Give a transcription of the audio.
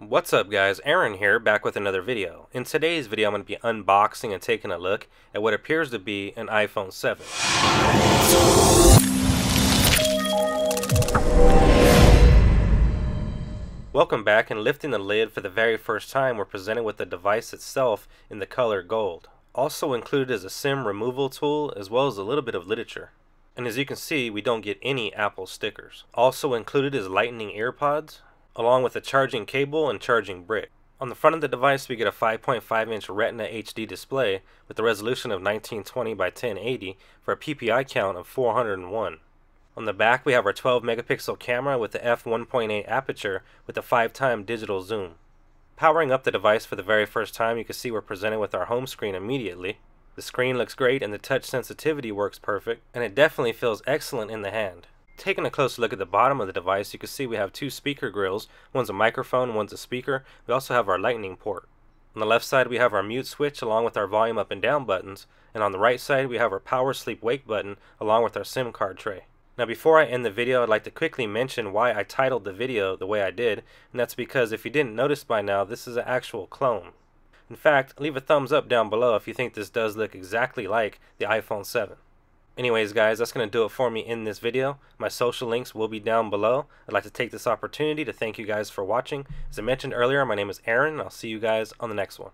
What's up guys, Aaron here, back with another video. In today's video I'm going to be unboxing and taking a look at what appears to be an iPhone 7. Welcome back, and lifting the lid for the very first time we're presented with the device itself in the color gold. Also included is a SIM removal tool as well as a little bit of literature. And as you can see, we don't get any Apple stickers. Also included is Lightning EarPods, along with a charging cable and charging brick. On the front of the device we get a 5.5-inch Retina HD display with a resolution of 1920 by 1080 for a PPI count of 401. On the back we have our 12-megapixel camera with the f1.8 aperture with a 5x digital zoom. Powering up the device for the very first time, you can see we're presented with our home screen immediately. The screen looks great and the touch sensitivity works perfect, and it definitely feels excellent in the hand. Taking a closer look at the bottom of the device, you can see we have two speaker grills. One's a microphone, one's a speaker. We also have our lightning port. On the left side we have our mute switch along with our volume up and down buttons, and on the right side we have our power sleep wake button along with our SIM card tray. Now before I end the video, I'd like to quickly mention why I titled the video the way I did, and that's because if you didn't notice by now, this is an actual clone. In fact, leave a thumbs up down below if you think this does look exactly like the iPhone 7. Anyways guys, that's going to do it for me in this video. My social links will be down below. I'd like to take this opportunity to thank you guys for watching. As I mentioned earlier, my name is Aaron, and I'll see you guys on the next one.